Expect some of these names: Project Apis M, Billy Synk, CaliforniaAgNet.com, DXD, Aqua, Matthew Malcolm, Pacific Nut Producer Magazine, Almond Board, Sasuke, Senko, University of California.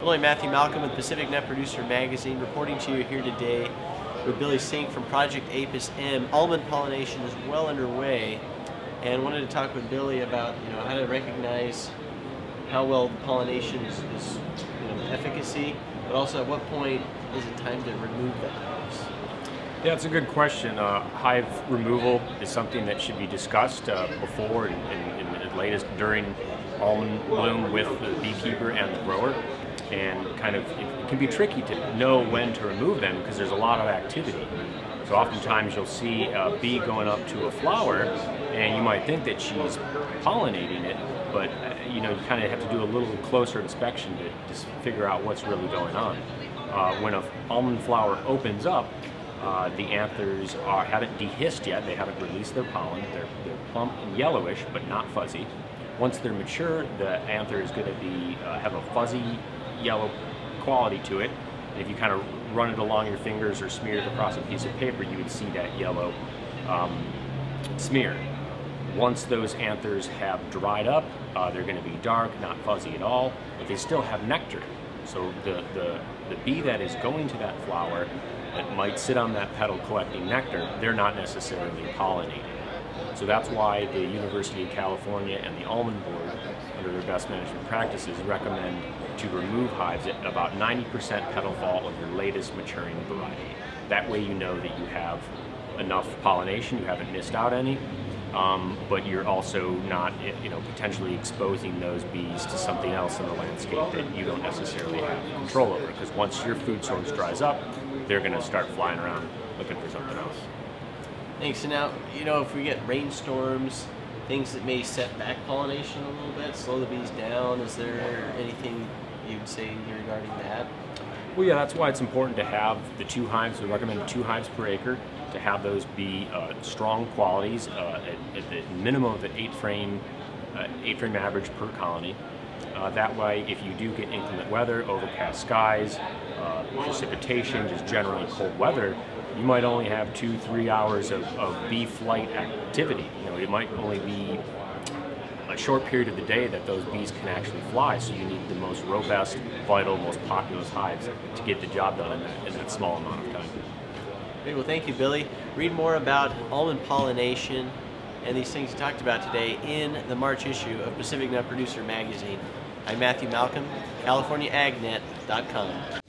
I'm Matthew Malcolm with Pacific Nut Producer Magazine, reporting to you here today with Billy Synk from Project Apis M. Almond pollination is well underway, and wanted to talk with Billy about how to recognize how well the pollination is efficacy, but also at what point is it time to remove the hives? Yeah, it's a good question. Hive removal is something that should be discussed before and at latest during almond bloom with the beekeeper and the grower. And kind of, it can be tricky to know when to remove them because there's a lot of activity. So oftentimes you'll see a bee going up to a flower and you might think that she's pollinating it, but you kind of have to do a little closer inspection to just figure out what's really going on. When an almond flower opens up, the anthers haven't dehissed yet, they haven't released their pollen. They're plump and yellowish, but not fuzzy. Once they're mature, the anther is going to be have a fuzzy yellow quality to it. And if you kind of run it along your fingers or smear it across a piece of paper, you would see that yellow smear. Once those anthers have dried up, they're going to be dark, not fuzzy at all, but they still have nectar. So the bee that is going to that flower that might sit on that petal collecting nectar, they're not necessarily pollinating. So that's why the University of California and the Almond Board, under their best management practices, recommend to remove hives at about 90% petal fall of your latest maturing variety. That way you know that you have enough pollination, you haven't missed out any, but you're also not potentially exposing those bees to something else in the landscape that you don't necessarily have control over, because once your food source dries up, they're going to start flying around looking for something else. Thanks. So now, if we get rainstorms, things that may set back pollination a little bit, slow the bees down, is there anything you'd say regarding that? Well, yeah, that's why it's important to have the 2 hives. We recommend 2 hives per acre, to have those be strong qualities, at the minimum of an 8-frame average per colony. That way, if you do get inclement weather, overcast skies, precipitation, just generally cold weather, you might only have 2-3 hours of bee flight activity. It might only be a short period of the day that those bees can actually fly, so you need the most robust, vital, most populous hives to get the job done in that small amount of time. Great. Well, thank you, Billy. Read more about almond pollination and these things you talked about today in the March issue of Pacific Nut Producer Magazine. I'm Matthew Malcolm, CaliforniaAgNet.com.